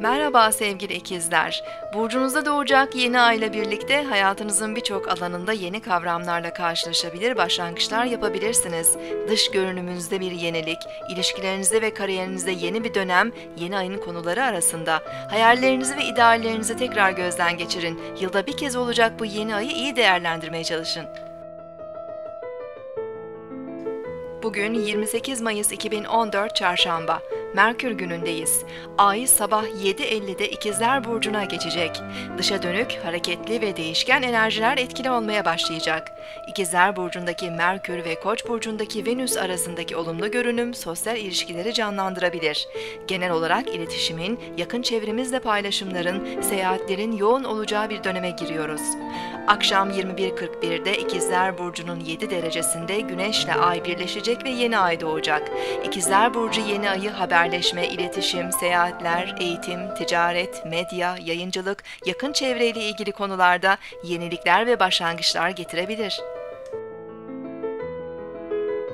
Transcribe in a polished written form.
Merhaba sevgili ikizler. Burcunuzda doğacak yeni ay ile birlikte hayatınızın birçok alanında yeni kavramlarla karşılaşabilir, başlangıçlar yapabilirsiniz. Dış görünümünüzde bir yenilik, ilişkilerinizde ve kariyerinizde yeni bir dönem, yeni ayın konuları arasında. Hayallerinizi ve ideallerinizi tekrar gözden geçirin. Yılda bir kez olacak bu yeni ayı iyi değerlendirmeye çalışın. Bugün 28 Mayıs 2014 Çarşamba. Merkür günündeyiz. Ay sabah 7:50'de İkizler Burcu'na geçecek. Dışa dönük, hareketli ve değişken enerjiler etkili olmaya başlayacak. İkizler Burcu'ndaki Merkür ve Koç Burcu'ndaki Venüs arasındaki olumlu görünüm sosyal ilişkileri canlandırabilir. Genel olarak iletişimin, yakın çevremizle paylaşımların, seyahatlerin yoğun olacağı bir döneme giriyoruz. Akşam 21:41'de İkizler Burcu'nun 7 derecesinde Güneş ile Ay birleşecek ve yeni ay doğacak. İkizler Burcu yeni ayı haberleşme, iletişim, seyahatler, eğitim, ticaret, medya, yayıncılık, yakın çevreyle ilgili konularda yenilikler ve başlangıçlar getirebilir.